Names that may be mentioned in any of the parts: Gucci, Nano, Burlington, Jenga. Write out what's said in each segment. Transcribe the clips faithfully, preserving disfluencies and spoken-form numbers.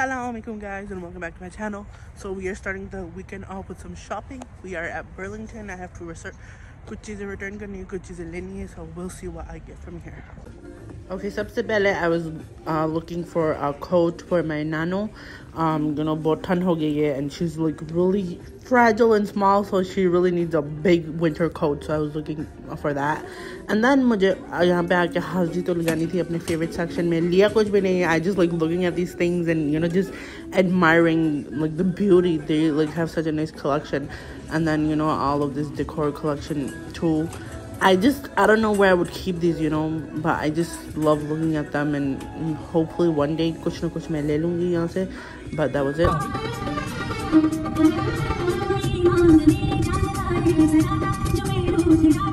Assalamu alaikum guys, and welcome back to my channel. So we are starting the weekend off with some shopping. We are at Burlington. I have to research Gucci's and return Gucci's Gucci's and Linea, so we'll see what I get from here. Okay, sabse I was uh, looking for a coat for my nano. Um, you know, botan ho gaye, and she's like really fragile and small, so she really needs a big winter coat. So I was looking for that. And then mujhe yahan pe aake hazri to lagani thi apne favorite section mein. Liya kuch bhi nahi. I just like looking at these things and you know just admiring like the beauty. They like have such a nice collection. And then you know all of this decor collection too. I just, I don't know where I would keep these, you know, but I just love looking at them, and hopefully one day kuch na kuch main le lungi yahan se, but that was it.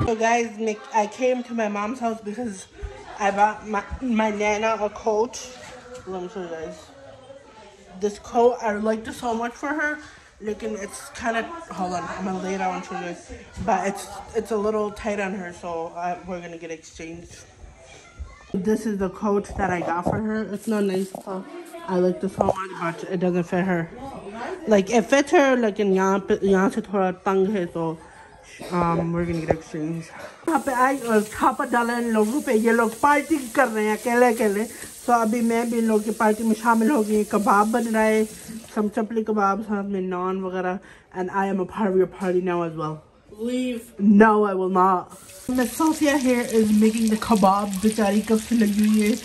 So guys, I came to my mom's house because I bought my, my nana a coat. Let me show you guys. This coat, I liked it so much for her. Looking, it's kind of, hold on, I'm gonna lay it out on for you guys, but it's it's a little tight on her, so I, we're gonna get exchanged. This is the coat that I got for her. It's not nice, so I like this so much, but it doesn't fit her. Like it fits her, like in yahan se thoda tang hai, so um we're gonna get exchanged. I was top of dollar and logo pe ye log party kar rahe hain akele akele, so abhi main bhi log ki party mein shamil ho gayi. Kebab ban raha hai, some chapli kebabs, naan vagara, and I am a part of your party now as well. Leave. No, I will not. Miss Sophia here is making the kebab. Bichari kab se lagi hui hai.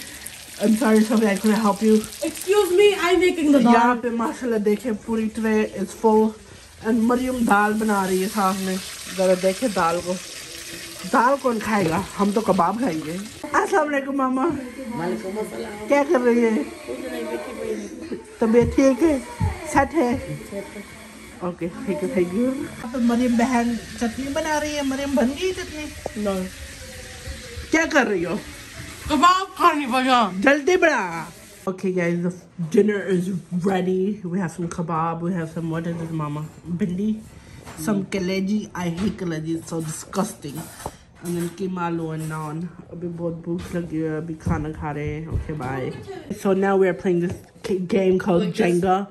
I'm sorry, Sophia, I couldn't help you. Excuse me, I'm making the dal. Yahan pe mashallah dekhe puri tray is full, and Maryam dal bana rahi hai saamne. Zara dekhe dal ko. Dal kon khayega? Hum to kebab khayenge. Assalamu alaikum mama. Waalaikum assalam. Kya kar rahi hai? Kuch nahi, baithhi hui. Tabiyat theek hai? Set hai? Okay, thank you, thank you. Maryam behan chutney bana rahi hai. Maryam ban gayi chutney? No. Kya kar rahi ho? Kebab khane wala. Jaldi bana. Okay guys, the dinner is ready. We have some kebab, we have some, what is it mama? Bindi, some kaleji. I hate kaleji, it's so disgusting. And then keema, aloo and naan. Abhi bahut bhookh lagi hai, abhi khana kha rahe hain. Okay, bye. So now we are playing this game called Jenga.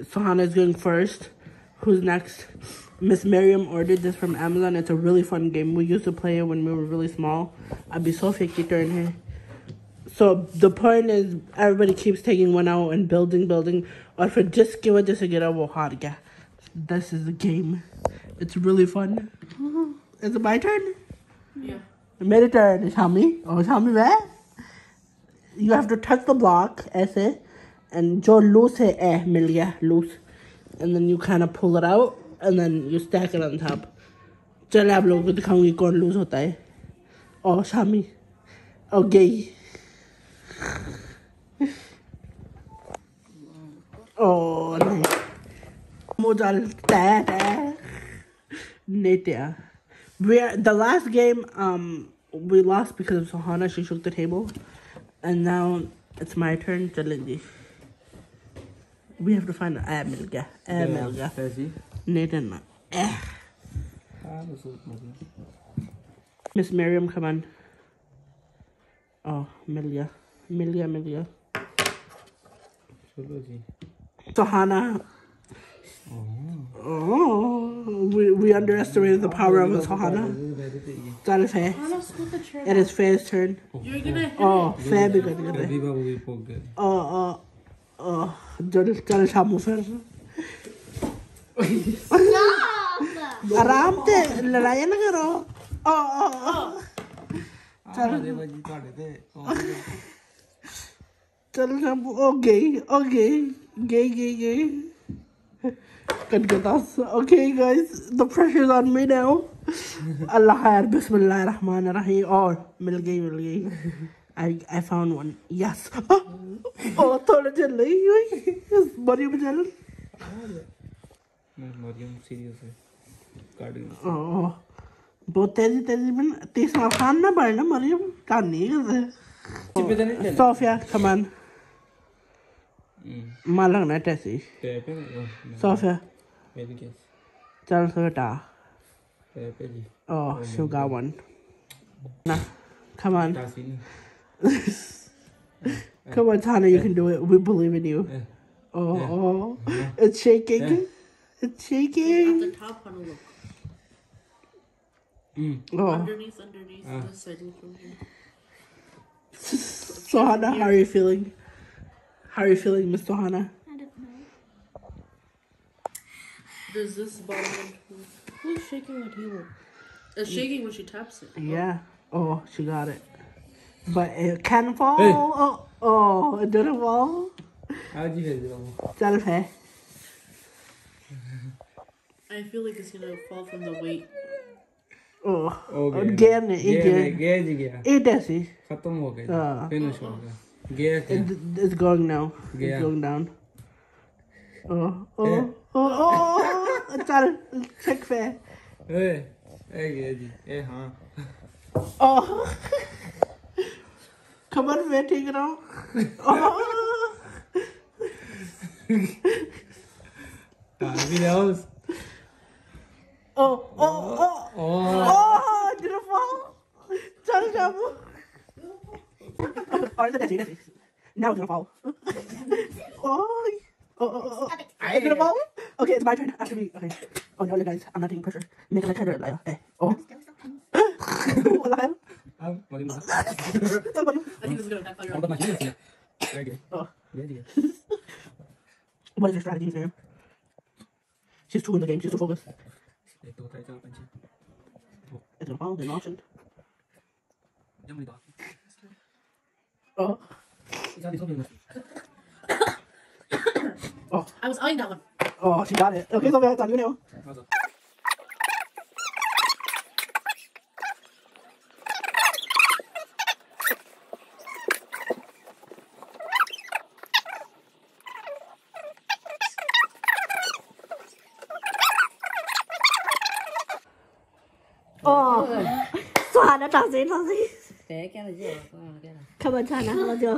Sohana is going first. Who's next? Miss Miriam ordered this from Amazon. It's a really fun game. We used to play it when we were really small. Abhi Sophia ki turn hai. So the point is everybody keeps taking one out and building, building. Aur fir jiski wajah se gira wo haar gaya. This is the game. It's really fun. Is it my turn? Yeah. My turn is Shami. Oh, Shami, where? You have to touch the block, aise, and jo loose hai, eh, mil gaya, loose. And then you kind of pull it out, and then you stack it on top. Chale, aap logo ko dikhaungi kaun loose hota hai. Oh, Shami. Oh, gay. Oh, nice. Mujal, ta, ta. Netya. We are, the last game um we lost because of Sohana. She shook the table, and now it's my turn to Lindy. We have to find an air milga. Air milga. Nathan. Miss Miriam, come on. Oh, milga, milga, milga. Sohana. Oh, we, we underestimated the power of Sohana. That is fair. It is Faye's turn. You're gonna oh, Faye be good. Good. Oh, oh, oh. That is that is Hamu Faye. Stop. Aram te ladai na karo. Oh, oh, oh. Chalo. Chalo Hamu. Okay, okay, gay, gay, gay. Okay guys, the pressure is on me now. Allah Bismillah Rahman Rahim. Oh, mil gayi, mil gayi. I I found one. Yes. Oh, thoda jaldi. Yes, Maryam jaldi. Maryam serious hai. Carding. Oh, bahut tezi tezi mein tisra khan na bana Maryam kani hai. Sophia, come on. Malang na tesi. Sophia. Chal Sophia. Oh, she got one. Nah, come on. Come on, Tana, you can do it. We believe in you. Oh, yeah. Yeah. It's shaking. Yeah. It's shaking. At the top, on a look. Mm. Oh. Underneath, underneath, uh. the setting from here. So, Hannah, how are you feeling? How are you feeling, Miss Hannah? I don't know. Does this ball move? Who's shaking what heel? It's shaking when she taps it. Yeah. Oh, she got it. But it can fall. Hey. Oh, oh, it didn't fall. How did you hit it? Out of hair. I feel like it's gonna fall from the weight. Oh, okay. Again, again, again, again. It does it. Uh, Finish uh -oh. it, it's going now. It's yeah. going down. Oh, oh, yeah. oh, oh, oh, oh. It's out of check fair. Hey, hey, hey, huh? Oh, come on, we're taking it out. Oh, oh, oh, oh, oh, did it fall? Charlie, Jabu. Oh, look at you. Now it's gonna fall. Oh, oh, oh, oh. It's gonna fall? Okay, it's my turn. After me. Okay. Oh, no, guys, I'm not taking pressure. Make a turn, Lyle. Hey, oh. I'm going to What is your strategy, Miriam? She's two in the game, she's too focused. It's gonna fall, there's an option. Oh. Oh. I was eyeing that one. Oh, she got it. Okay, so it's on you now. Oh, Swan, that's it, that's it. Take care of yourself. Come on, Chana, how about you?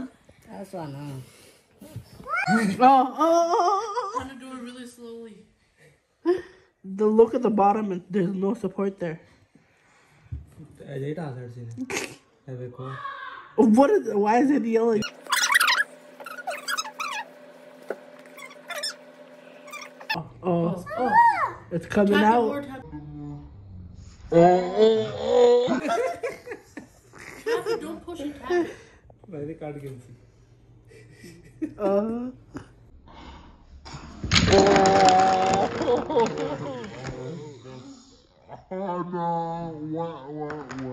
That's Swan, huh? Oh, oh, oh, oh. I'm gonna do it really slowly. The look at the bottom, and there's no support there. What is? Why is it yelling? Oh, oh, oh. It's coming out. Oh, oh, oh. Taffy, don't push it, Taffy. Why they can't get it? Oh. Oh no. What, what, what?